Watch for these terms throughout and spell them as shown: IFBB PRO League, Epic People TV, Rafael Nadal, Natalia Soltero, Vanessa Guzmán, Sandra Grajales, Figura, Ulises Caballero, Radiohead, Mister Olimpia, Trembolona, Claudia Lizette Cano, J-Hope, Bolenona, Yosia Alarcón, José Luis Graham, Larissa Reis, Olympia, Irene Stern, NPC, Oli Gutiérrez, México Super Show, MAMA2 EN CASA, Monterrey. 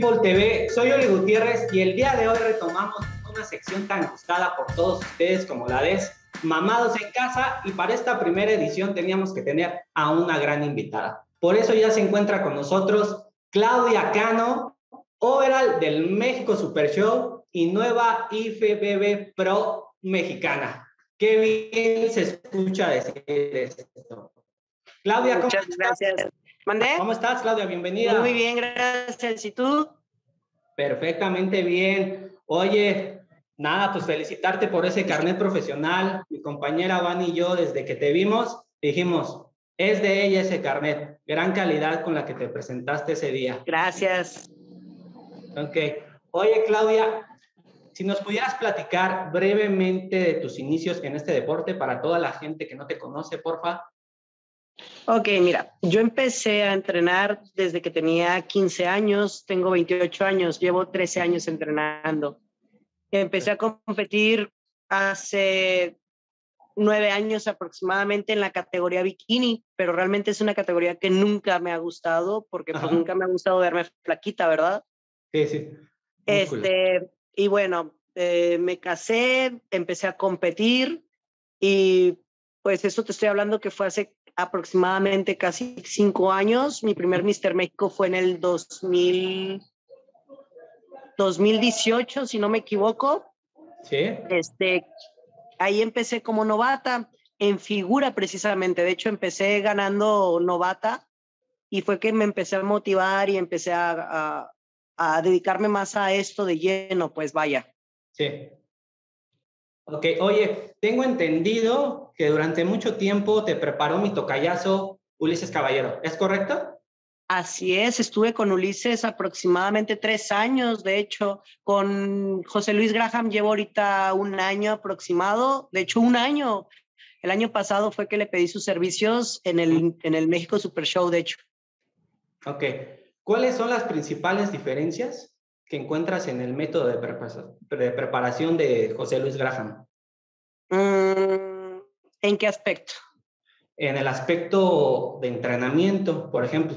People TV, soy Oli Gutiérrez y el día de hoy retomamos una sección tan gustada por todos ustedes como la de Mamados en Casa, y para esta primera edición teníamos que tener a una gran invitada. Por eso ya se encuentra con nosotros Claudia Cano, overall del México Super Show y nueva IFBB PRO mexicana. Qué bien se escucha decir esto. Claudia, ¿cómo estás? Muchas gracias. ¿Mandé? ¿Cómo estás, Claudia? Bienvenida. Muy bien, gracias. ¿Y tú? Perfectamente bien. Oye, nada, pues felicitarte por ese carnet profesional. Mi compañera Van y yo, desde que te vimos, dijimos, es de ella ese carnet. Gran calidad con la que te presentaste ese día. Gracias. Ok. Oye, Claudia, si nos pudieras platicar brevemente de tus inicios en este deporte para toda la gente que no te conoce, porfa. Ok, mira, yo empecé a entrenar desde que tenía 15 años, tengo 28 años, llevo 13 años entrenando. Empecé a competir hace 9 años aproximadamente en la categoría bikini, pero realmente es una categoría que nunca me ha gustado, porque pues nunca me ha gustado verme flaquita, ¿verdad? Sí, sí. Y bueno, me casé, empecé a competir y pues eso te estoy hablando que fue hace aproximadamente casi 5 años. Mi primer Mister México fue en el 2018, si no me equivoco. Sí. Ahí empecé como novata en figura precisamente. De hecho, empecé ganando novata y fue que me empecé a motivar y empecé a dedicarme más a esto de lleno, pues vaya. Sí. Ok, oye, tengo entendido que durante mucho tiempo te preparó mi tocayazo Ulises Caballero, ¿es correcto? Así es, estuve con Ulises aproximadamente 3 años, de hecho, con José Luis Graham llevo ahorita un año aproximado, de hecho un año, el año pasado fue que le pedí sus servicios en el México Super Show, de hecho. Ok, ¿cuáles son las principales diferencias que encuentras en el método de preparación de José Luis Graham? ¿En qué aspecto? En el aspecto de entrenamiento, por ejemplo.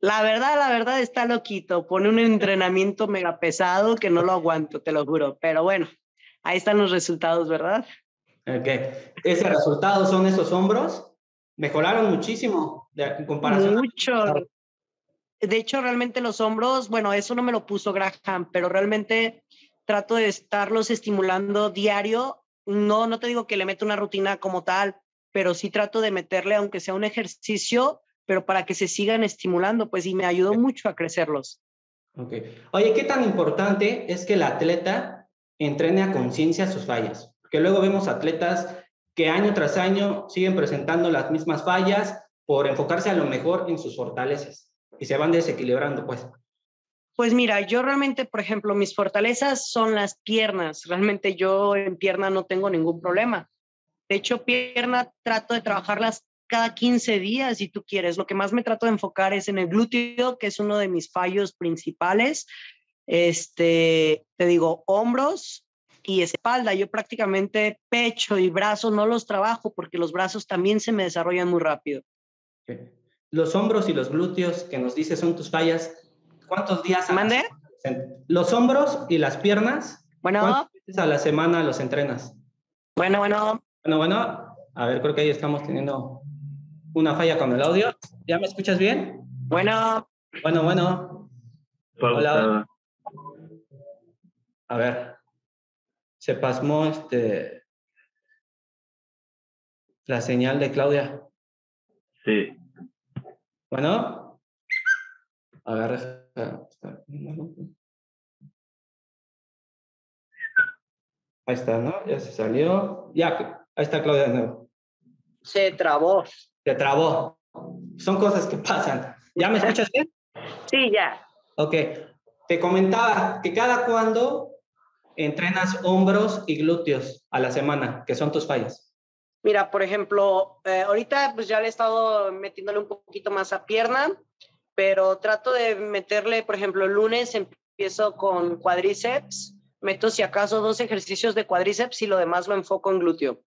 La verdad está loquito. Pone un entrenamiento mega pesado que no lo aguanto, te lo juro. Pero bueno, ahí están los resultados, ¿verdad? Ok. ¿Ese resultado son esos hombros? Mejoraron muchísimo en comparación. Mucho. De hecho, realmente los hombros, bueno, eso no me lo puso Graham, pero realmente trato de estarlos estimulando diario. No te digo que le meto una rutina como tal, pero sí trato de meterle, aunque sea un ejercicio, pero para que se sigan estimulando, pues, y me ayudó mucho a crecerlos. Ok. Oye, ¿qué tan importante es que el atleta entrene a conciencia sus fallas? Porque luego vemos atletas que año tras año siguen presentando las mismas fallas por enfocarse a lo mejor en sus fortalezas. Y se van desequilibrando, pues. Pues mira, yo realmente, por ejemplo, mis fortalezas son las piernas. Realmente yo en pierna no tengo ningún problema. De hecho, pierna trato de trabajarlas cada 15 días, si tú quieres. Lo que más me trato de enfocar es en el glúteo, que es uno de mis fallos principales. Te digo, hombros y espalda. Yo prácticamente pecho y brazos no los trabajo porque los brazos también se me desarrollan muy rápido. Sí. Los hombros y los glúteos que nos dices son tus fallas, ¿cuántos días? ¿Mande? Los hombros y las piernas, bueno, ¿cuántas veces a la semana los entrenas? Bueno, a ver, creo que ahí estamos teniendo una falla con el audio. ¿Ya me escuchas bien? Bueno. Hola. A ver, se pasmó la señal de Claudia. Sí. Bueno, a ver, ahí está, ¿no? Ya se salió. Ya, ahí está Claudia de nuevo. Se trabó. Son cosas que pasan. ¿Ya me escuchas bien? Sí, ya. Ok. Te comentaba que cada cuándo entrenas hombros y glúteos a la semana, que son tus fallas. Mira, por ejemplo, ahorita pues ya le he estado metiéndole un poquito más a pierna, pero trato de meterle, por ejemplo, el lunes empiezo con cuádriceps, meto si acaso 2 ejercicios de cuádriceps y lo demás lo enfoco en glúteo.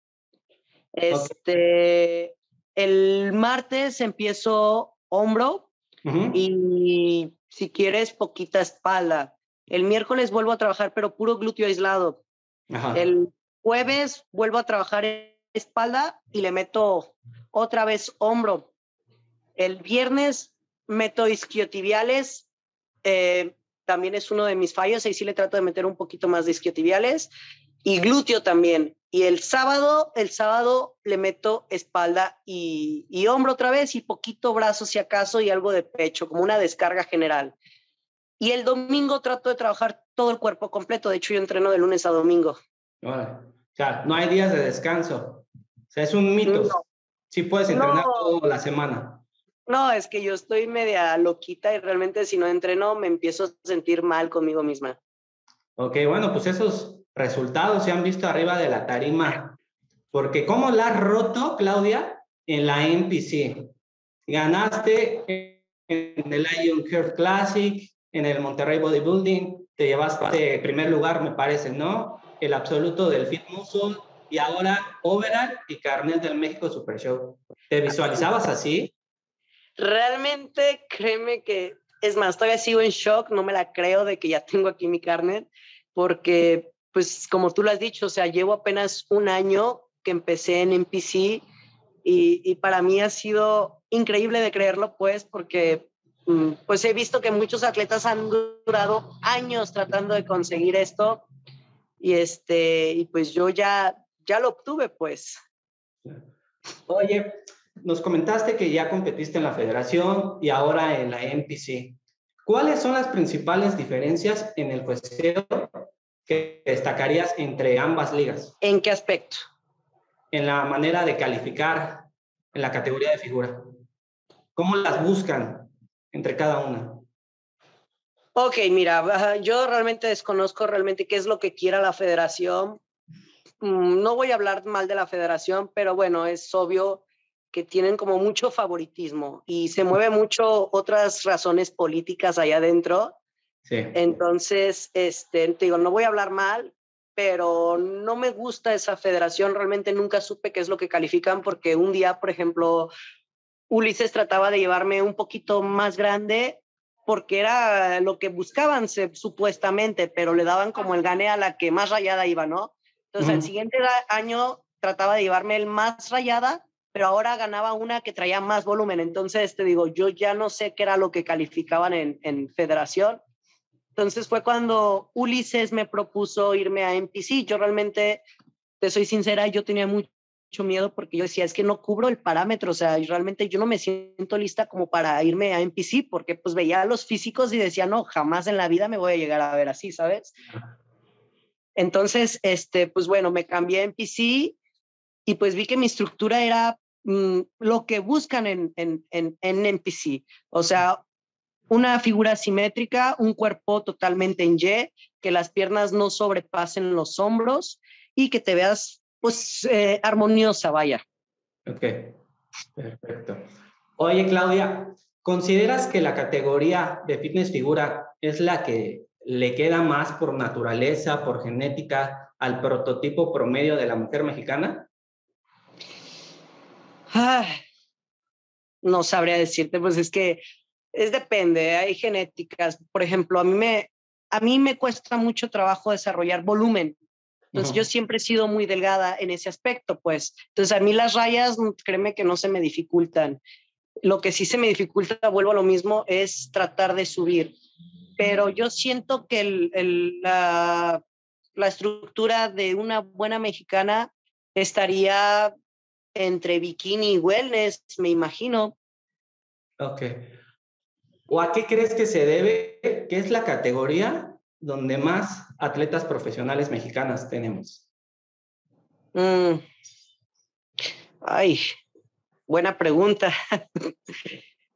El martes empiezo hombro. Uh-huh. Y Si quieres, poquita espalda. El miércoles vuelvo a trabajar, pero puro glúteo aislado. Ajá. El jueves vuelvo a trabajar espalda y le meto otra vez hombro. El viernes meto isquiotibiales. También es uno de mis fallos. Ahí sí le trato de meter un poquito más de isquiotibiales. Y glúteo también. Y el sábado le meto espalda y hombro otra vez y poquito brazo si acaso y algo de pecho, como una descarga general. Y el domingo trato de trabajar todo el cuerpo completo. De hecho, yo entreno de lunes a domingo. Ahora, o sea, no hay días de descanso. O sea, es un mito. No. Sí puedes entrenar toda la semana. No, es que yo estoy media loquita y realmente si no entreno me empiezo a sentir mal conmigo misma. Ok, bueno, pues esos resultados se han visto arriba de la tarima. Porque ¿cómo la has roto, Claudia? En la NPC. Ganaste en el Lion Heart Classic, en el Monterrey Bodybuilding, te llevaste primer lugar, me parece, ¿no? El absoluto del Fit Muscle y ahora overall y carnet del México Super Show. ¿Te visualizabas así? Realmente, créeme que, es más, todavía sigo en shock, no me la creo de que ya tengo aquí mi carnet, porque, pues, como tú lo has dicho, o sea, llevo apenas un año que empecé en NPC y para mí ha sido increíble de creerlo, pues, porque pues he visto que muchos atletas han durado años tratando de conseguir esto y pues yo ya lo obtuve, pues. Oye, nos comentaste que ya competiste en la federación y ahora en la NPC. ¿Cuáles son las principales diferencias en el jueceo que destacarías entre ambas ligas? ¿En qué aspecto? En la manera de calificar, en la categoría de figura. ¿Cómo las buscan entre cada una? Ok, mira, yo realmente desconozco qué es lo que quiera la federación. No voy a hablar mal de la federación, pero bueno, es obvio que tienen como mucho favoritismo y se mueve mucho otras razones políticas allá adentro. Sí. Entonces, te digo, no voy a hablar mal, pero no me gusta esa federación. Realmente nunca supe qué es lo que califican porque un día, por ejemplo, Ulises trataba de llevarme un poquito más grande porque era lo que buscaban supuestamente, pero le daban como el gane a la que más rayada iba, ¿no? Entonces, el siguiente año trataba de llevarme el más rayada, pero ahora ganaba una que traía más volumen. Entonces, te digo, yo ya no sé qué era lo que calificaban en federación. Entonces, fue cuando Ulises me propuso irme a NPC. Yo realmente, te soy sincera, yo tenía mucho miedo porque yo decía, es que no cubro el parámetro, o sea, realmente yo no me siento lista como para irme a NPC porque pues veía a los físicos y decía, no, jamás en la vida me voy a llegar a ver así, ¿sabes? Entonces, pues bueno, me cambié a NPC y pues vi que mi estructura era lo que buscan en NPC, o sea, una figura simétrica, un cuerpo totalmente en Y, que las piernas no sobrepasen los hombros y que te veas pues armoniosa, vaya. Ok, perfecto. Oye, Claudia, ¿consideras que la categoría de fitness figura es la que le queda más por naturaleza, por genética, al prototipo promedio de la mujer mexicana? Ah, no sabría decirte, pues es que depende, hay genéticas. Por ejemplo, a mí me cuesta mucho trabajo desarrollar volumen. Entonces, yo siempre he sido muy delgada en ese aspecto, pues. Entonces, a mí las rayas, créeme que no se me dificultan. Lo que sí se me dificulta, vuelvo a lo mismo, es tratar de subir. Pero yo siento que la estructura de una buena mexicana estaría entre bikini y wellness, me imagino. Ok. ¿O a qué crees que se debe? ¿Qué es la categoría donde más atletas profesionales mexicanas tenemos? Ay, buena pregunta.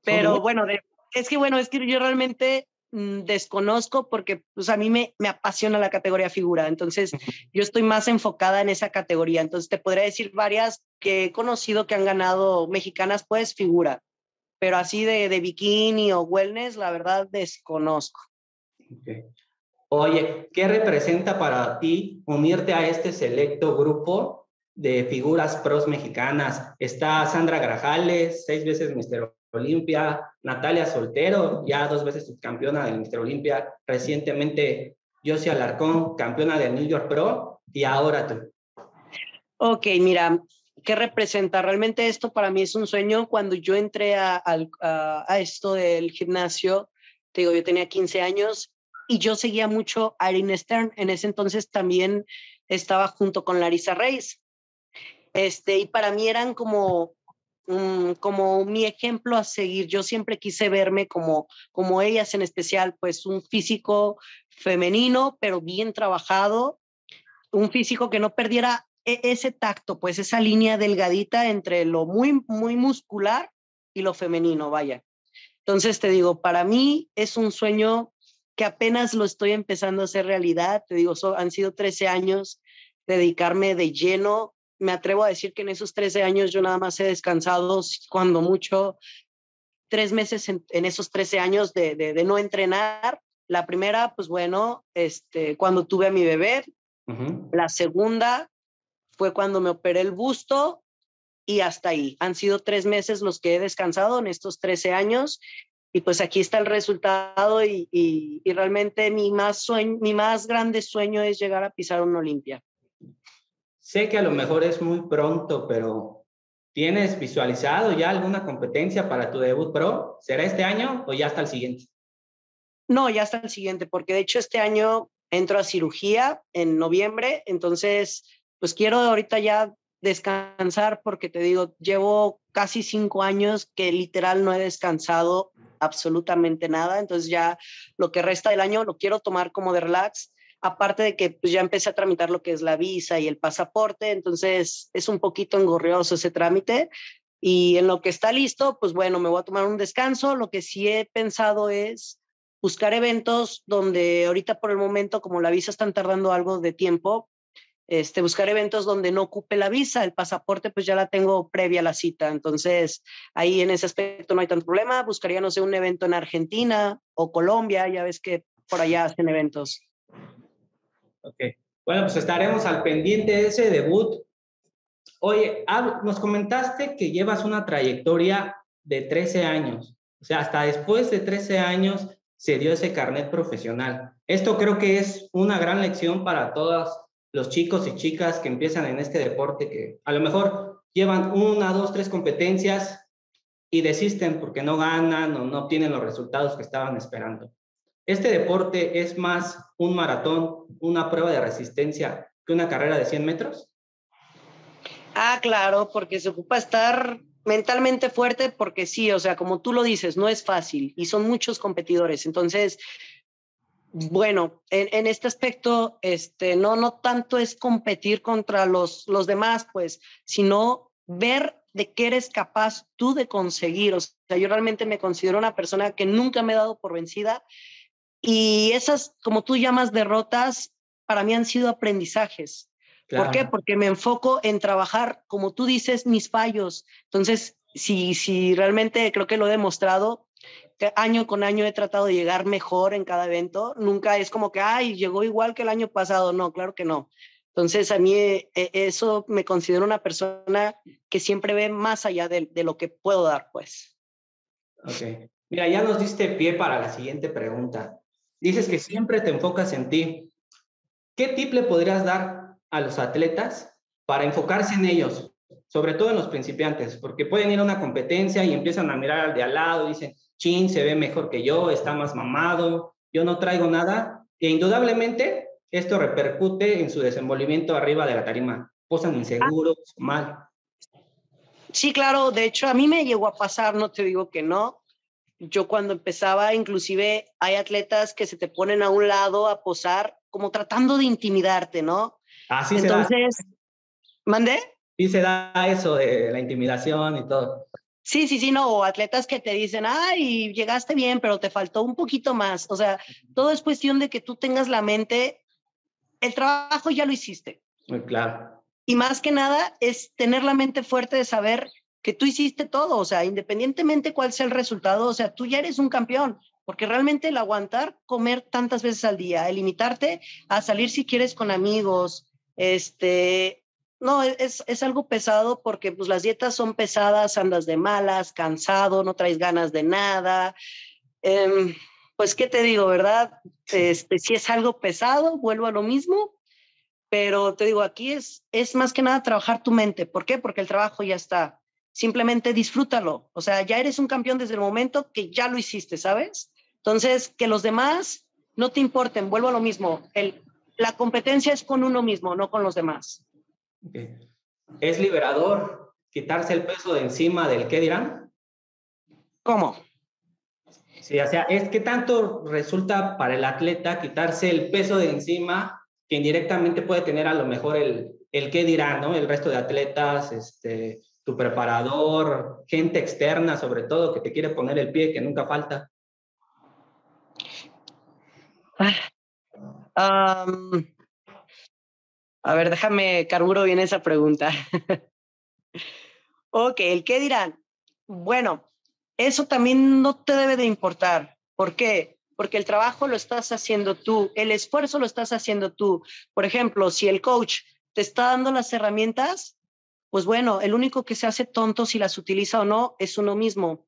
Pero bueno, es que yo realmente desconozco porque pues a mí me apasiona la categoría figura, entonces yo estoy más enfocada en esa categoría, entonces te podría decir varias que he conocido que han ganado mexicanas, pues figura, pero así de bikini o wellness, la verdad desconozco. Okay. Oye, ¿qué representa para ti unirte a este selecto grupo de figuras pros mexicanas? Está Sandra Grajales, 6 veces Mr. Olimpia, Natalia Soltero, ya 2 veces subcampeona del Mister Olimpia, recientemente Yosia Alarcón, campeona del New York Pro, y ahora tú. Ok, mira, ¿qué representa? Realmente esto para mí es un sueño. Cuando yo entré a esto del gimnasio, te digo, yo tenía 15 años y yo seguía mucho a Irene Stern. En ese entonces también estaba junto con Larissa Reis. Y para mí eran como mi ejemplo a seguir. Yo siempre quise verme como ellas, en especial, pues un físico femenino, pero bien trabajado, un físico que no perdiera ese tacto, pues esa línea delgadita entre lo muy, muy muscular y lo femenino, vaya. Entonces te digo, para mí es un sueño que apenas lo estoy empezando a hacer realidad. Te digo, han sido 13 años dedicarme de lleno. Me atrevo a decir que en esos 13 años yo nada más he descansado, cuando mucho, 3 meses en esos 13 años de no entrenar. La primera, pues bueno, cuando tuve a mi bebé. Uh-huh. La segunda fue cuando me operé el busto y hasta ahí. Han sido 3 meses los que he descansado en estos 13 años y pues aquí está el resultado y realmente mi más grande sueño es llegar a pisar una Olimpia. Sé que a lo mejor es muy pronto, pero ¿tienes visualizado ya alguna competencia para tu debut pro? ¿Será este año o ya hasta el siguiente? No, ya hasta el siguiente, porque de hecho este año entro a cirugía en noviembre, entonces pues quiero ahorita ya descansar porque te digo, llevo casi 5 años que literal no he descansado absolutamente nada, entonces ya lo que resta del año lo quiero tomar como de relax. Aparte de que pues, ya empecé a tramitar lo que es la visa y el pasaporte, entonces es un poquito engorrioso ese trámite. Y en lo que está listo, pues bueno, me voy a tomar un descanso. Lo que sí he pensado es buscar eventos donde ahorita por el momento, como la visa están tardando algo de tiempo, buscar eventos donde no ocupe la visa, el pasaporte pues ya la tengo previa a la cita, entonces ahí en ese aspecto no hay tanto problema. Buscaría, no sé, un evento en Argentina o Colombia, ya ves que por allá hacen eventos. Ok, bueno, pues estaremos al pendiente de ese debut. Oye, nos comentaste que llevas una trayectoria de 13 años, o sea, hasta después de 13 años se dio ese carnet profesional. Esto creo que es una gran lección para todos los chicos y chicas que empiezan en este deporte, que a lo mejor llevan 1, 2, 3 competencias y desisten porque no ganan o no obtienen los resultados que estaban esperando. Este deporte es más un maratón, una prueba de resistencia, que una carrera de 100 metros. Ah, claro, porque se ocupa estar mentalmente fuerte, porque sí, o sea, como tú lo dices, no es fácil y son muchos competidores. Entonces, bueno, en este aspecto, no tanto es competir contra los demás, pues, sino ver de qué eres capaz tú de conseguir. O sea, yo realmente me considero una persona que nunca me he dado por vencida. Y esas, como tú llamas, derrotas, para mí han sido aprendizajes. Claro. ¿Por qué? Porque me enfoco en trabajar, como tú dices, mis fallos. Entonces, si realmente creo que lo he demostrado, que año con año he tratado de llegar mejor en cada evento. Nunca es como que, ay, llegó igual que el año pasado. No, claro que no. Entonces, a mí eso me considero una persona que siempre ve más allá de lo que puedo dar, pues. Ok. Mira, ya nos diste pie para la siguiente pregunta. Dices que siempre te enfocas en ti. ¿Qué tip le podrías dar a los atletas para enfocarse en ellos? Sobre todo en los principiantes, porque pueden ir a una competencia y empiezan a mirar al de al lado, dicen, chin, se ve mejor que yo, está más mamado, yo no traigo nada. E indudablemente esto repercute en su desenvolvimiento arriba de la tarima. Posan inseguros, mal. Sí, claro, de hecho a mí me llegó a pasar, no te digo que no. Yo cuando empezaba, inclusive hay atletas que se te ponen a un lado a posar, como tratando de intimidarte, ¿no? Así se da. Entonces, ¿mandé? Sí se da eso de la intimidación y todo. Sí, no, o atletas que te dicen, ay, llegaste bien, pero te faltó un poquito más. O sea, todo es cuestión de que tú tengas la mente, el trabajo ya lo hiciste. Muy claro. Y más que nada es tener la mente fuerte de saber que tú hiciste todo, o sea, independientemente cuál sea el resultado, o sea, tú ya eres un campeón, porque realmente el aguantar comer tantas veces al día, el limitarte a salir si quieres con amigos, No, es algo pesado porque pues, las dietas son pesadas, andas de malas, cansado, no traes ganas de nada. Pues, ¿qué te digo, verdad? Si es algo pesado, vuelvo a lo mismo, pero te digo, aquí es más que nada trabajar tu mente. ¿Por qué? Porque el trabajo ya está. Simplemente disfrútalo. O sea, ya eres un campeón desde el momento que ya lo hiciste, ¿sabes? Entonces, que los demás no te importen. Vuelvo a lo mismo. La competencia es con uno mismo, no con los demás. Okay. ¿Es liberador quitarse el peso de encima del qué dirán? ¿Cómo? Sí, o sea, es que tanto resulta para el atleta quitarse el peso de encima que indirectamente puede tener a lo mejor el qué dirán, ¿no? El resto de atletas, tu preparador, gente externa sobre todo que te quiere poner el pie, que nunca falta. A ver, déjame carburo bien esa pregunta. Ok, ¿el qué dirán? Bueno, eso también no te debe de importar. ¿Por qué? Porque el trabajo lo estás haciendo tú, el esfuerzo lo estás haciendo tú. Por ejemplo, si el coach te está dando las herramientas, pues bueno, el único que se hace tonto si las utiliza o no es uno mismo,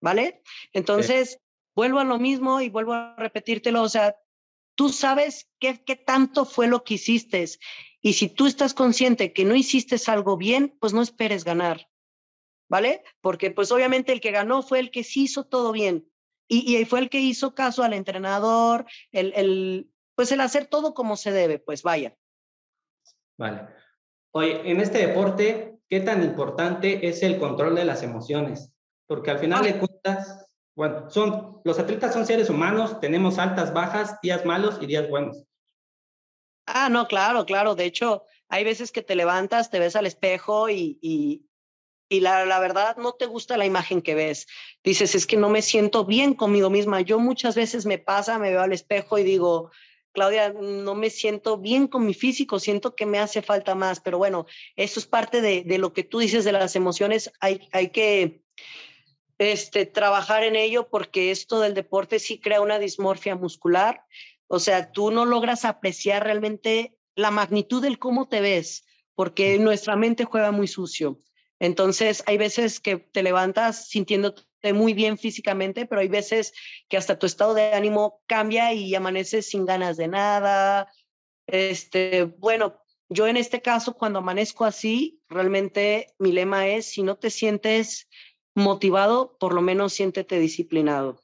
¿vale? Entonces, sí. Vuelvo a lo mismo y vuelvo a repetírtelo, o sea, tú sabes qué tanto fue lo que hiciste. Y si tú estás consciente que no hiciste algo bien, pues no esperes ganar, ¿vale? Porque pues obviamente el que ganó fue el que sí hizo todo bien. Y fue el que hizo caso al entrenador, pues el hacer todo como se debe, pues vaya. Vale. Oye, en este deporte, ¿qué tan importante es el control de las emociones? Porque al final de cuentas... Bueno, los atletas son seres humanos, tenemos altas, bajas, días malos y días buenos. Ah, no, claro, claro. De hecho, hay veces que te levantas, te ves al espejo y la verdad no te gusta la imagen que ves. Dices, es que no me siento bien conmigo misma. Yo muchas veces me veo al espejo y digo, Claudia, no me siento bien con mi físico, siento que me hace falta más. Pero bueno, eso es parte de lo que tú dices de las emociones. Hay que... trabajar en ello porque esto del deporte sí crea una dismorfia muscular. O sea, tú no logras apreciar realmente la magnitud del cómo te ves porque nuestra mente juega muy sucio. Entonces, hay veces que te levantas sintiéndote muy bien físicamente, pero hay veces que hasta tu estado de ánimo cambia y amaneces sin ganas de nada. Bueno, yo en este caso, cuando amanezco así, realmente mi lema es, si no te sientes... motivado, por lo menos siéntete disciplinado.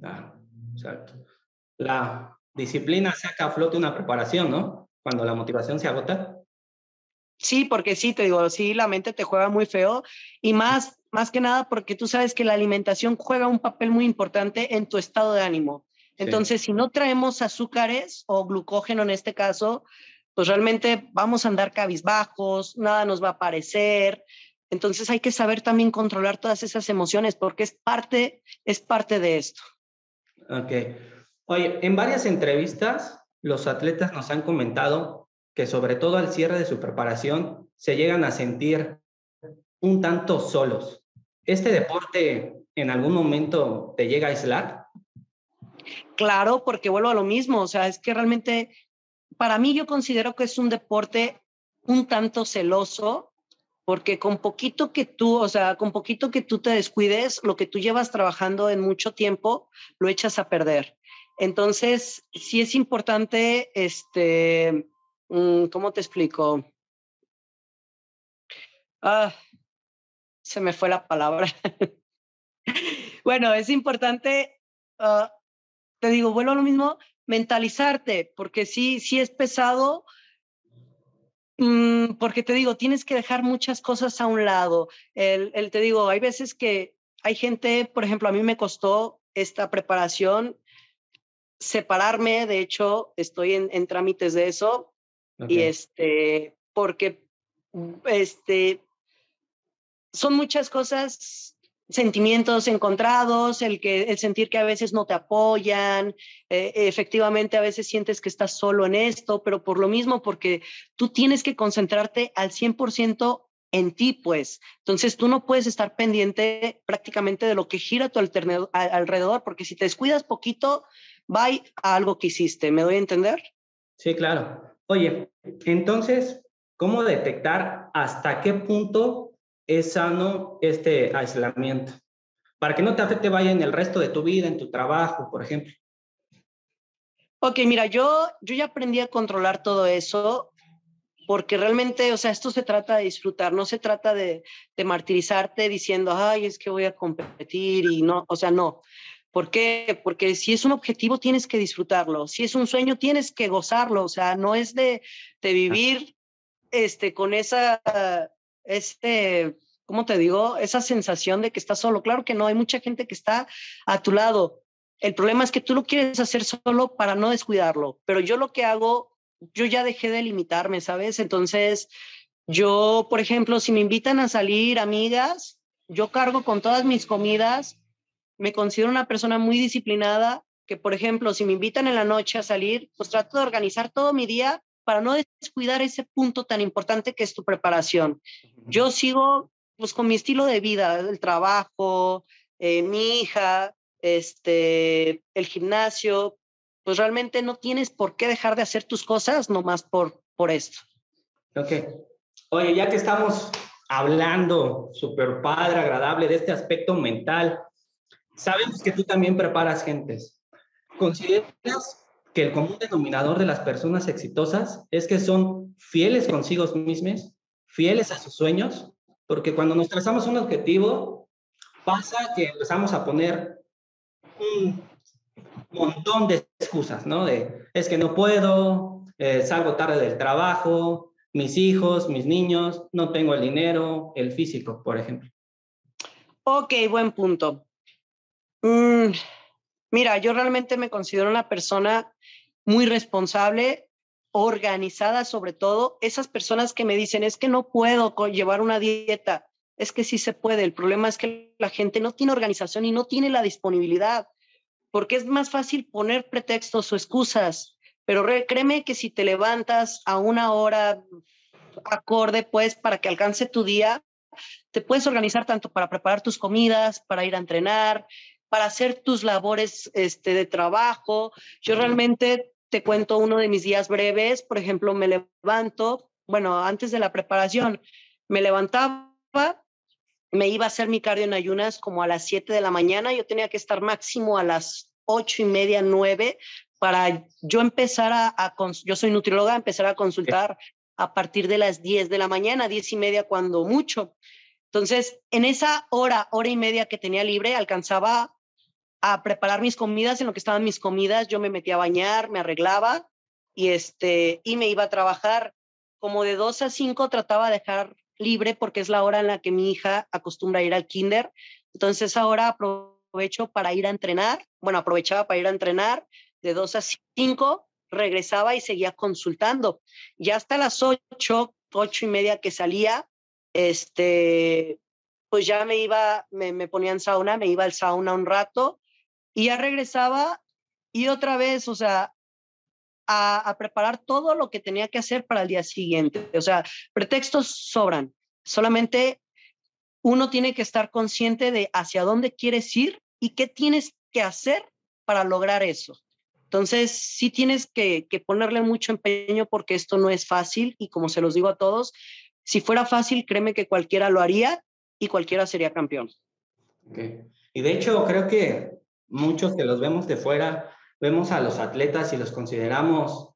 Claro, exacto. La disciplina saca a flote una preparación, ¿no? Cuando la motivación se agota. Sí, porque sí, te digo, sí, la mente te juega muy feo y más que nada porque tú sabes que la alimentación juega un papel muy importante en tu estado de ánimo. Entonces, sí. Si no traemos azúcares o glucógeno en este caso, pues realmente vamos a andar cabizbajos, nada nos va a parecer. Entonces hay que saber también controlar todas esas emociones porque es parte de esto. Ok. Oye, en varias entrevistas los atletas nos han comentado que sobre todo al cierre de su preparación se llegan a sentir un tanto solos. ¿Este deporte en algún momento te llega a aislar? Claro, porque vuelvo a lo mismo. O sea, es que realmente para mí yo considero que es un deporte un tanto celoso. Porque con poquito que tú te descuides, lo que tú llevas trabajando en mucho tiempo, lo echas a perder. Entonces, sí es importante, ¿cómo te explico? Ah, se me fue la palabra. Bueno, es importante, te digo, vuelvo a lo mismo, mentalizarte, porque sí es pesado. Porque te digo, tienes que dejar muchas cosas a un lado. Te digo, hay veces que hay gente, por ejemplo, a mí me costó esta preparación separarme, de hecho, estoy en trámites de eso, okay. Y porque son muchas cosas, sentimientos encontrados, el sentir que a veces no te apoyan, efectivamente a veces sientes que estás solo en esto, pero por lo mismo, porque tú tienes que concentrarte al 100% en ti, pues. Entonces tú no puedes estar pendiente prácticamente de lo que gira a tu alrededor, porque si te descuidas poquito, va a algo que hiciste. ¿Me doy a entender? Sí, claro. Oye, entonces, ¿Cómo detectar hasta qué punto es sano este aislamiento? Para que no te afecte vaya en el resto de tu vida, en tu trabajo, por ejemplo. Ok, mira, yo ya aprendí a controlar todo eso porque realmente, o sea, esto se trata de disfrutar, no se trata de martirizarte diciendo, ay, es que voy a competir y no, o sea, no. ¿Por qué? Porque si es un objetivo tienes que disfrutarlo, si es un sueño tienes que gozarlo, o sea, no es de vivir con esa, ¿cómo te digo? Esa sensación de que estás solo. Claro que no, hay mucha gente que está a tu lado. El problema es que tú lo quieres hacer solo para no descuidarlo, pero yo lo que hago, yo ya dejé de limitarme, ¿sabes? Entonces, yo, por ejemplo, si me invitan a salir amigas, yo cargo con todas mis comidas. Me considero una persona muy disciplinada que, por ejemplo, si me invitan en la noche a salir, pues trato de organizar todo mi día para no descuidar ese punto tan importante que es tu preparación. Yo sigo pues con mi estilo de vida, el trabajo, mi hija, el gimnasio, pues realmente no tienes por qué dejar de hacer tus cosas nomás por esto. Ok. Oye, ya que estamos hablando súper padre, agradable de este aspecto mental, sabemos que tú también preparas gentes. ¿Consideras que el común denominador de las personas exitosas es que son fieles consigo mismas, fieles a sus sueños? Porque cuando nos trazamos un objetivo, pasa que empezamos a poner un montón de excusas, ¿no? Es que no puedo, salgo tarde del trabajo, mis hijos, mis niños, no tengo el dinero, el físico, por ejemplo. Ok, buen punto. Mira, yo realmente me considero una persona muy responsable, organizada sobre todo. Esas personas que me dicen, es que no puedo llevar una dieta, es que sí se puede. El problema es que la gente no tiene organización y no tiene la disponibilidad, porque es más fácil poner pretextos o excusas, pero créeme que si te levantas a una hora acorde, pues, para que alcance tu día, te puedes organizar tanto para preparar tus comidas, para ir a entrenar, para hacer tus labores de trabajo. Yo realmente... Te cuento uno de mis días breves. Por ejemplo, me levanto, bueno, antes de la preparación, me levantaba, me iba a hacer mi cardio en ayunas como a las 7 de la mañana. Yo tenía que estar máximo a las 8:30, 9, para yo empezar yo soy nutrióloga, empezar a consultar a partir de las 10 de la mañana, 10:30 cuando mucho. Entonces, en esa hora y media que tenía libre, alcanzaba a preparar mis comidas. En lo que estaban mis comidas, yo me metía a bañar, me arreglaba y me iba a trabajar. Como de 2 a 5 trataba de dejar libre porque es la hora en la que mi hija acostumbra ir al kinder. Entonces ahora aprovecho para ir a entrenar. Bueno, aprovechaba para ir a entrenar. De 2 a 5 regresaba y seguía consultando. Ya hasta las 8:30 que salía, pues ya me iba, me ponía en sauna, me iba al sauna un rato. Y ya regresaba y otra vez, o sea, a preparar todo lo que tenía que hacer para el día siguiente. O sea, pretextos sobran. Solamente uno tiene que estar consciente de hacia dónde quieres ir y qué tienes que hacer para lograr eso. Entonces, sí tienes que ponerle mucho empeño porque esto no es fácil. Y como se los digo a todos, si fuera fácil, créeme que cualquiera lo haría y cualquiera sería campeón. Okay. Y de hecho, creo que muchos que los vemos de fuera, vemos a los atletas y los consideramos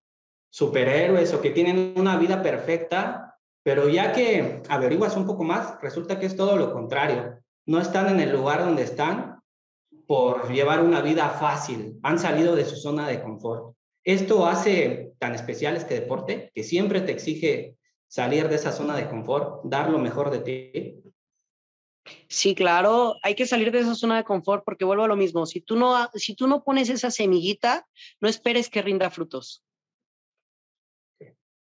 superhéroes o que tienen una vida perfecta, pero ya que averiguas un poco más, resulta que es todo lo contrario. No están en el lugar donde están por llevar una vida fácil. Han salido de su zona de confort. Esto hace tan especial este deporte que siempre te exige salir de esa zona de confort, dar lo mejor de ti. Sí, claro, hay que salir de esa zona de confort porque vuelvo a lo mismo. Si tú no pones esa semillita, no esperes que rinda frutos.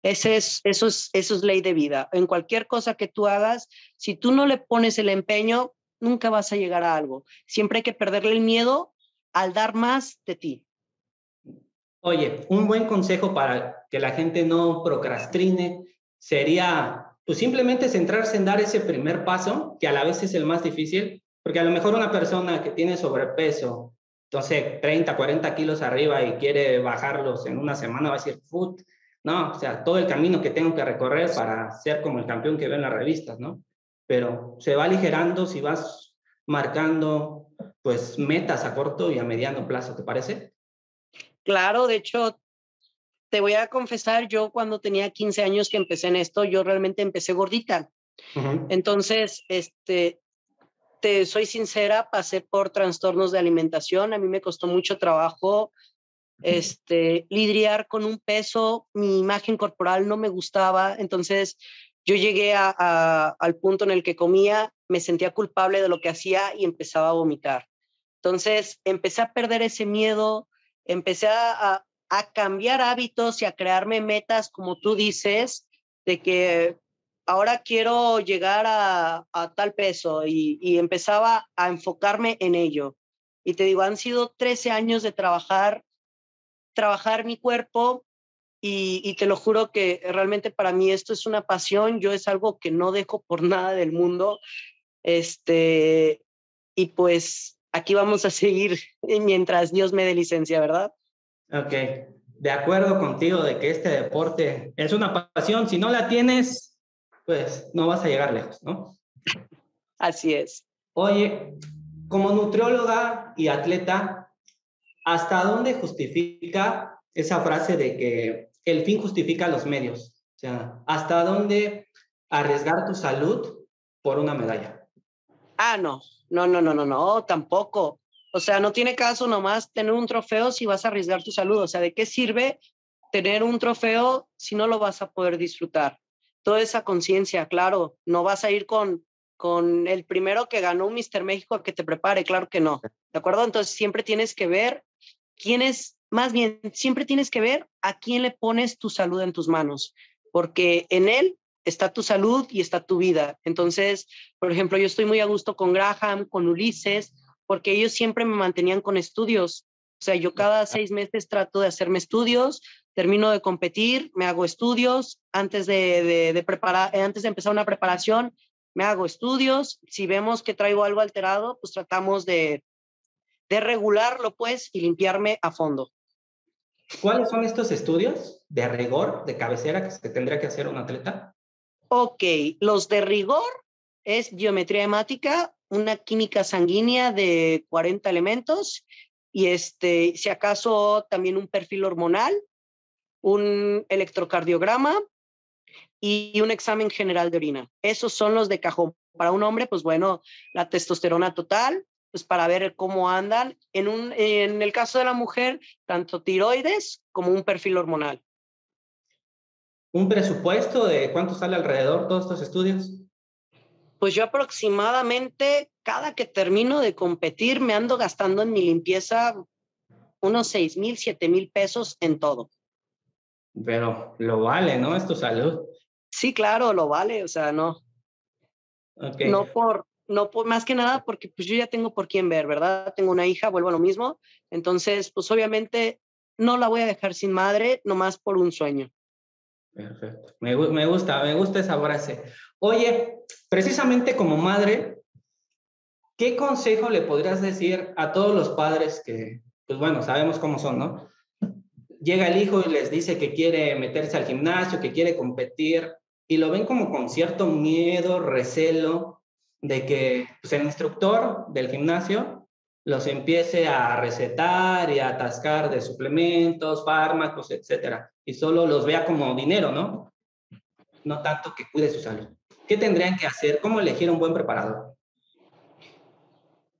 Eso es ley de vida. En cualquier cosa que tú hagas, si tú no le pones el empeño, nunca vas a llegar a algo. Siempre hay que perderle el miedo al dar más de ti. Oye, un buen consejo para que la gente no procrastine sería... pues simplemente centrarse en dar ese primer paso, que a la vez es el más difícil, porque a lo mejor una persona que tiene sobrepeso, entonces 30, 40 kilos arriba y quiere bajarlos en una semana, va a decir, No, o sea, todo el camino que tengo que recorrer para ser como el campeón que veo en las revistas, ¿no? Pero se va aligerando si vas marcando, pues, metas a corto y a mediano plazo, ¿te parece? Claro, de hecho, te voy a confesar, yo cuando tenía 15 años que empecé en esto, yo realmente empecé gordita. Uh-huh. Entonces, te soy sincera, pasé por trastornos de alimentación, a mí me costó mucho trabajo lidiar con un peso, mi imagen corporal no me gustaba, entonces yo llegué al punto en el que comía, me sentía culpable de lo que hacía y empezaba a vomitar. Entonces empecé a perder ese miedo, empecé a cambiar hábitos y a crearme metas, como tú dices, de que ahora quiero llegar a tal peso y empezaba a enfocarme en ello. Y te digo, han sido 13 años de trabajar mi cuerpo y te lo juro que realmente para mí esto es una pasión, yo es algo que no dejo por nada del mundo, y pues aquí vamos a seguir mientras Dios me dé licencia, ¿verdad? Ok, de acuerdo contigo de que este deporte es una pasión, si no la tienes, pues no vas a llegar lejos, ¿no? Así es. Oye, como nutrióloga y atleta, ¿hasta dónde justifica esa frase de que el fin justifica los medios? O sea, ¿hasta dónde arriesgar tu salud por una medalla? Ah, no, tampoco. O sea, no tiene caso nomás tener un trofeo si vas a arriesgar tu salud. O sea, ¿de qué sirve tener un trofeo si no lo vas a poder disfrutar? Toda esa conciencia, claro, no vas a ir con el primero que ganó un Mister México al que te prepare, claro que no. ¿De acuerdo? Entonces siempre tienes que ver siempre tienes que ver a quién le pones tu salud en tus manos, porque en él está tu salud y está tu vida. Entonces, por ejemplo, yo estoy muy a gusto con Graham, con Ulises, porque ellos siempre me mantenían con estudios. O sea, yo cada 6 meses trato de hacerme estudios, termino de competir, me hago estudios, antes de empezar una preparación, me hago estudios. Si vemos que traigo algo alterado, pues tratamos de regularlo, pues, y limpiarme a fondo. ¿Cuáles son estos estudios de rigor, de cabecera, que se tendría que hacer un atleta? Ok, los de rigor es biometría hemática, una química sanguínea de 40 elementos, y si acaso también un perfil hormonal, un electrocardiograma y un examen general de orina. Esos son los de cajón. Para un hombre, pues bueno, la testosterona total, pues para ver cómo andan. En el caso de la mujer, tanto tiroides como un perfil hormonal. ¿Un presupuesto de cuánto sale alrededor todos estos estudios? Pues yo aproximadamente, cada que termino de competir, me ando gastando en mi limpieza unos 6,000, 7,000 pesos en todo. Pero lo vale, ¿no? Es tu salud. Sí, claro, lo vale, o sea, no. Okay. No por más que nada porque pues yo ya tengo por quién ver, ¿verdad? Tengo una hija, vuelvo a lo mismo. Entonces, pues obviamente no la voy a dejar sin madre, nomás por un sueño. Perfecto. Me gusta esa frase. Oye, precisamente como madre, ¿qué consejo le podrías decir a todos los padres que, pues bueno, sabemos cómo son, ¿no? Llega el hijo y les dice que quiere meterse al gimnasio, que quiere competir, y lo ven como con cierto miedo, recelo, de que pues, el instructor del gimnasio los empiece a recetar y a atascar de suplementos, fármacos, etcétera, y solo los vea como dinero, ¿no? No tanto que cuide su salud. ¿Qué tendrían que hacer? ¿Cómo elegir un buen preparador?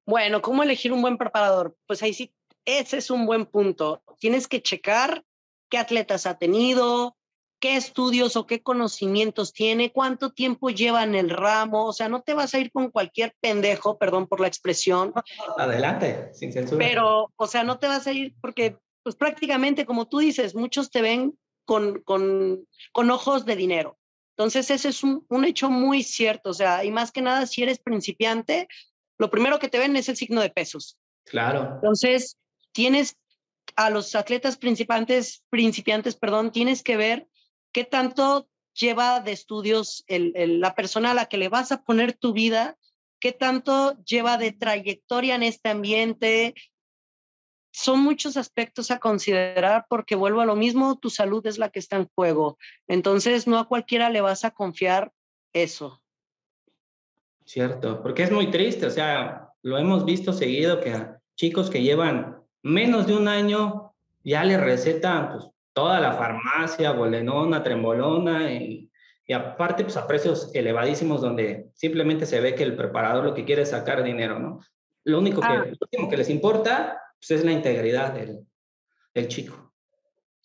Bueno, ¿cómo elegir un buen preparador? Pues ahí sí, ese es un buen punto. Tienes que checar qué atletas ha tenido, qué estudios o qué conocimientos tiene, cuánto tiempo lleva en el ramo. O sea, no te vas a ir con cualquier pendejo, perdón por la expresión. Adelante, sin censura. Pero, o sea, no te vas a ir porque, pues prácticamente, como tú dices, muchos te ven con ojos de dinero. Entonces, ese es un hecho muy cierto. O sea, y más que nada, si eres principiante, lo primero que te ven es el signo de pesos. Claro. Entonces, a los atletas principiantes, tienes que ver ¿qué tanto lleva de estudios la persona a la que le vas a poner tu vida? ¿Qué tanto lleva de trayectoria en este ambiente? son muchos aspectos a considerar porque vuelvo a lo mismo, tu salud es la que está en juego. Entonces no a cualquiera le vas a confiar eso. Cierto, porque es muy triste, o sea, lo hemos visto seguido que a chicos que llevan menos de un año ya les recetan pues, toda la farmacia, Bolenona, Trembolona y aparte pues a precios elevadísimos donde simplemente se ve que el preparador lo que quiere es sacar dinero, ¿no? Lo único que, lo último que les importa pues, es la integridad del chico.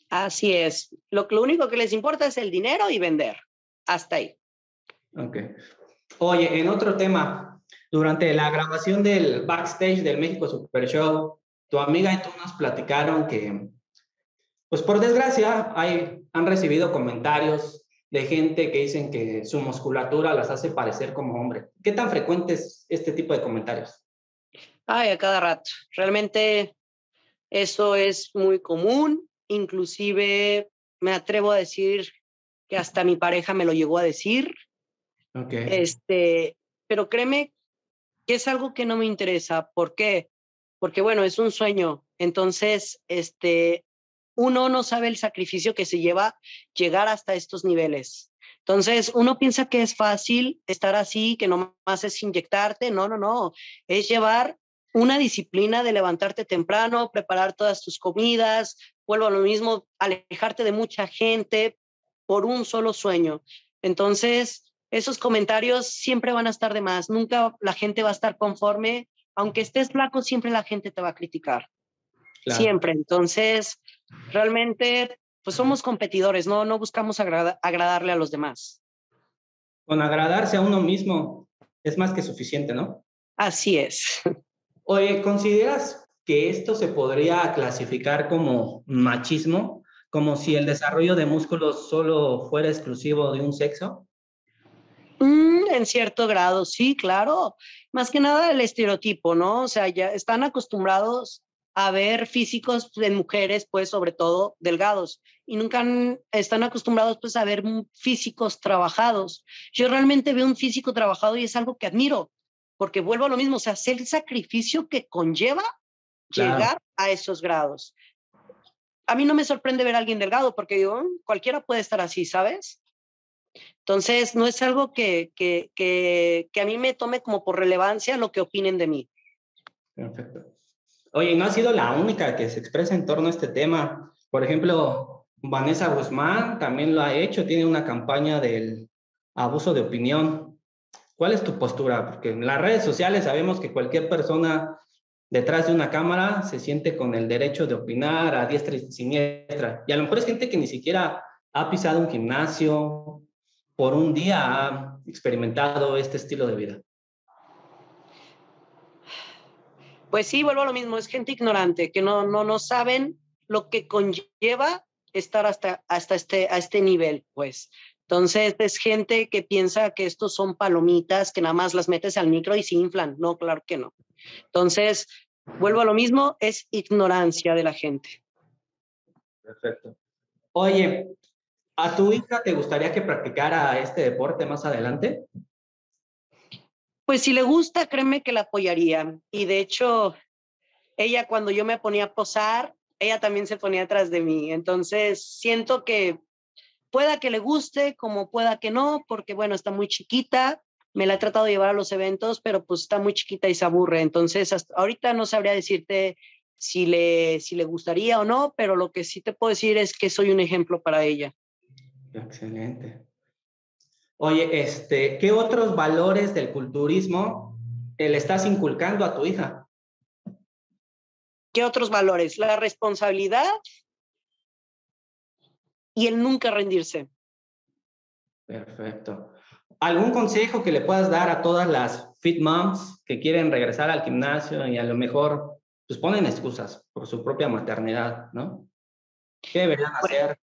Así es. Lo único que les importa es el dinero y vender. Hasta ahí. Ok. Oye, en otro tema, durante la grabación del backstage del México Super Show, tu amiga y tú nos platicaron que, pues por desgracia, han recibido comentarios de gente que dicen que su musculatura las hace parecer como hombre. ¿Qué tan frecuente es este tipo de comentarios? Ay, a cada rato. Realmente eso es muy común. Inclusive me atrevo a decir que hasta mi pareja me lo llegó a decir. Okay. Pero créeme que es algo que no me interesa. ¿Por qué? Porque, bueno, es un sueño. Entonces, uno no sabe el sacrificio que se lleva llegar hasta estos niveles. Entonces, uno piensa que es fácil estar así, que nomás es inyectarte. No, no, no. Es llevar una disciplina de levantarte temprano, preparar todas tus comidas, vuelvo a lo mismo, alejarte de mucha gente por un solo sueño. Entonces, esos comentarios siempre van a estar de más. Nunca la gente va a estar conforme. Aunque estés flaco, siempre la gente te va a criticar. Claro. Siempre. Entonces, realmente, pues somos competidores, no buscamos agradarle a los demás. Con agradarse a uno mismo es más que suficiente, ¿no? Así es. Oye, ¿consideras que esto se podría clasificar como machismo? ¿Como si el desarrollo de músculos solo fuera exclusivo de un sexo? En cierto grado, sí, claro. Más que nada el estereotipo, ¿no? O sea, ya están acostumbrados a ver físicos en mujeres, pues, sobre todo delgados. Y nunca están acostumbrados, pues, a ver físicos trabajados. Yo realmente veo un físico trabajado y es algo que admiro. Porque vuelvo a lo mismo, o sea, hacer el sacrificio que conlleva llegar a esos grados. A mí no me sorprende ver a alguien delgado, porque digo, cualquiera puede estar así, ¿sabes? Entonces, no es algo que a mí me tome como por relevancia lo que opinen de mí. Perfecto. Oye, no ha sido la única que se expresa en torno a este tema. Por ejemplo, Vanessa Guzmán también lo ha hecho, tiene una campaña del abuso de opinión. ¿Cuál es tu postura? Porque en las redes sociales sabemos que cualquier persona detrás de una cámara se siente con el derecho de opinar a diestra y siniestra. Y a lo mejor es gente que ni siquiera ha pisado un gimnasio, por un día ha experimentado este estilo de vida. Pues sí, vuelvo a lo mismo, es gente ignorante, que no saben lo que conlleva estar hasta este nivel, pues. Entonces, es gente que piensa que estos son palomitas, que nada más las metes al micro y se inflan. No, claro que no. Entonces, vuelvo a lo mismo, es ignorancia de la gente. Perfecto. Oye, ¿a tu hija te gustaría que practicara este deporte más adelante? Pues si le gusta, créeme que la apoyaría. Y de hecho, ella cuando yo me ponía a posar, ella también se ponía atrás de mí. Entonces siento que pueda que le guste, como pueda que no, porque bueno, está muy chiquita. Me la he tratado de llevar a los eventos, pero pues está muy chiquita y se aburre. Entonces ahorita no sabría decirte si le gustaría o no, pero lo que sí te puedo decir es que soy un ejemplo para ella. Excelente. Oye, ¿qué otros valores del culturismo le estás inculcando a tu hija? ¿Qué otros valores? La responsabilidad y el nunca rendirse. Perfecto. ¿Algún consejo que le puedas dar a todas las fit moms que quieren regresar al gimnasio y a lo mejor pues ponen excusas por su propia maternidad, ¿no? ¿Qué deberían hacer?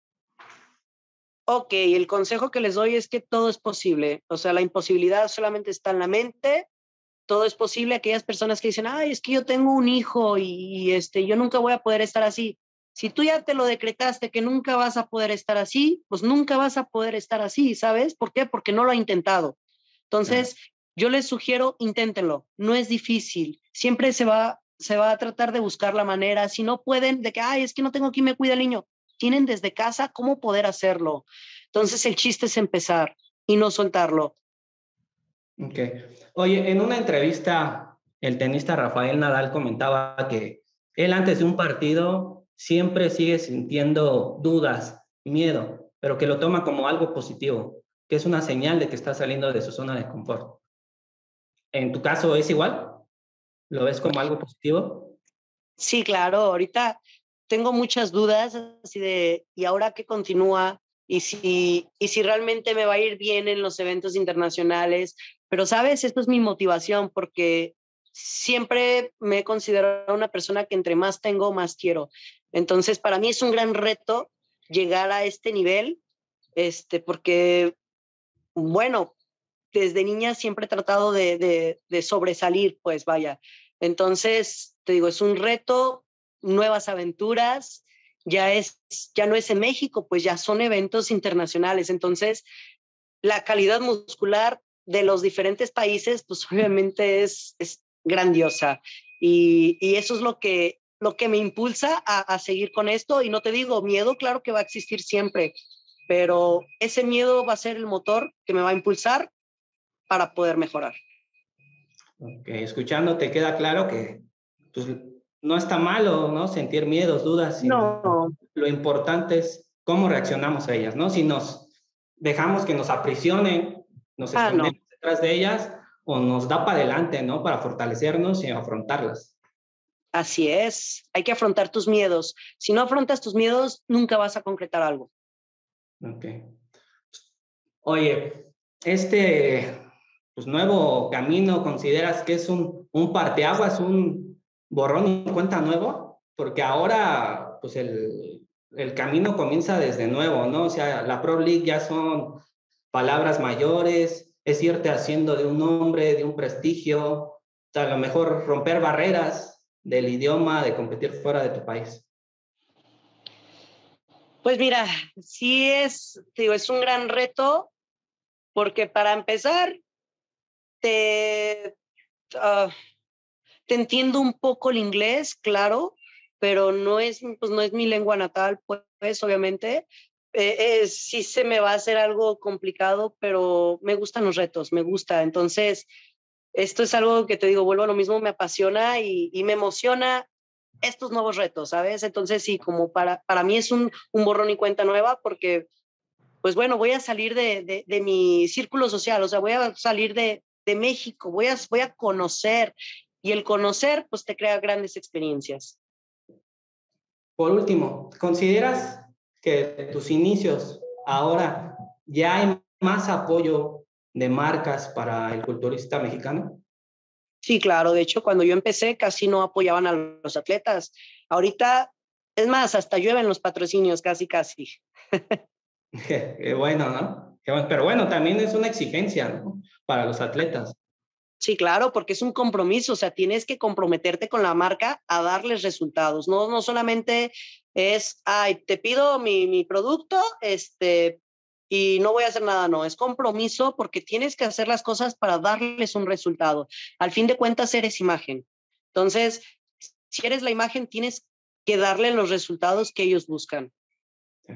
Ok, el consejo que les doy es que todo es posible. O sea, la imposibilidad solamente está en la mente. Todo es posible. Aquellas personas que dicen, ay, es que yo tengo un hijo y yo nunca voy a poder estar así. Si tú ya te lo decretaste que nunca vas a poder estar así, pues nunca vas a poder estar así, ¿sabes? ¿Por qué? Porque no lo ha intentado. Entonces, yo les sugiero, inténtenlo. No es difícil. Siempre se va se va a tratar de buscar la manera. Si no pueden, de que, ay, es que no tengo quien me cuida el niño. Tienen desde casa cómo poder hacerlo. Entonces el chiste es empezar y no soltarlo. Ok. Oye, en una entrevista, el tenista Rafael Nadal comentaba que él antes de un partido siempre sigue sintiendo dudas, miedo, pero que lo toma como algo positivo, que es una señal de que está saliendo de su zona de confort. ¿En tu caso es igual? ¿Lo ves como algo positivo? Sí, claro. Ahorita tengo muchas dudas así de, ¿y ahora qué continúa? ¿Y si realmente me va a ir bien en los eventos internacionales? Pero, ¿sabes? Esto es mi motivación porque siempre me he considerado una persona que entre más tengo, más quiero. Entonces, para mí es un gran reto llegar a este nivel, porque, bueno, desde niña siempre he tratado de sobresalir, pues vaya. Entonces, te digo, es un reto, nuevas aventuras, ya no es en México, pues ya son eventos internacionales. Entonces, la calidad muscular de los diferentes países, pues obviamente es grandiosa. Y eso es lo que me impulsa a seguir con esto. Y no te digo, miedo, claro que va a existir siempre, pero ese miedo va a ser el motor que me va a impulsar para poder mejorar. Ok, escuchándote queda claro que pues, no está malo, ¿no? Sentir miedos, dudas. No. Lo importante es cómo reaccionamos a ellas, ¿no? Si nos dejamos que nos aprisionen, nos escondemos detrás de ellas, o nos da para adelante, ¿no? Para fortalecernos y afrontarlas. Así es, hay que afrontar tus miedos. Si no afrontas tus miedos, nunca vas a concretar algo. Ok. Oye, pues nuevo camino, ¿consideras que es un parteaguas, un borrón y cuenta nuevo? Porque ahora, pues el camino comienza desde nuevo, ¿no? O sea, la Pro League ya son palabras mayores, es irte haciendo de un nombre, de un prestigio, o sea, a lo mejor romper barreras del idioma, de competir fuera de tu país. Pues mira, sí es un gran reto, porque para empezar, te entiendo un poco el inglés, claro, pero no es mi lengua natal, pues obviamente. Sí se me va a hacer algo complicado, pero me gustan los retos, me gusta. Entonces, esto es algo que te digo, vuelvo a lo mismo, me apasiona y me emociona estos nuevos retos, ¿sabes? Entonces, sí, como para mí es un borrón y cuenta nueva porque, pues bueno, voy a salir de mi círculo social, o sea, voy a salir de México, voy a conocer, y el conocer pues te crea grandes experiencias. Por último, ¿consideras que tus inicios ahora ya hay más apoyo de marcas para el culturista mexicano? Sí, claro, de hecho cuando yo empecé casi no apoyaban a los atletas, ahorita es más, hasta llueven los patrocinios casi. Qué bueno, ¿no? Pero bueno, también es una exigencia, ¿no? Para los atletas. Sí, claro, porque es un compromiso, o sea, tienes que comprometerte con la marca a darles resultados, no solamente es, ay, te pido mi producto, y no voy a hacer nada, no, es compromiso porque tienes que hacer las cosas para darles un resultado. Al fin de cuentas eres imagen, entonces, si eres la imagen tienes que darle los resultados que ellos buscan. Sí.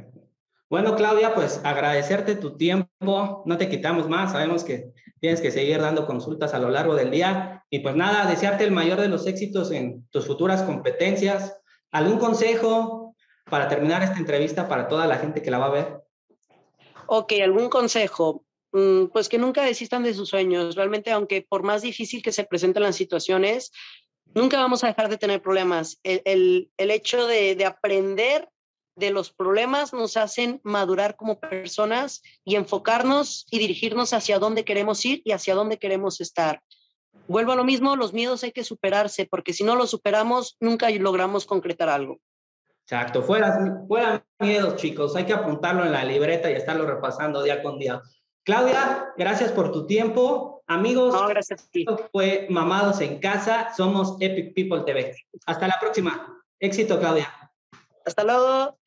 Bueno, Claudia, pues agradecerte tu tiempo, no te quitamos más, sabemos que tienes que seguir dando consultas a lo largo del día y pues nada, desearte el mayor de los éxitos en tus futuras competencias. ¿Algún consejo para terminar esta entrevista para toda la gente que la va a ver? Ok, algún consejo, pues que nunca desistan de sus sueños, realmente aunque por más difícil que se presenten las situaciones, nunca vamos a dejar de tener problemas, el hecho de aprender de los problemas nos hacen madurar como personas y enfocarnos y dirigirnos hacia dónde queremos ir y hacia dónde queremos estar. Vuelvo a lo mismo, los miedos hay que superarse porque si no los superamos nunca logramos concretar algo. Exacto, fuera miedos, chicos, hay que apuntarlo en la libreta y estarlo repasando día con día. Claudia, gracias por tu tiempo. Amigos, no, gracias a ti. Esto fue Mamados en Casa, somos Epic People TV. Hasta la próxima. Éxito, Claudia. Hasta luego.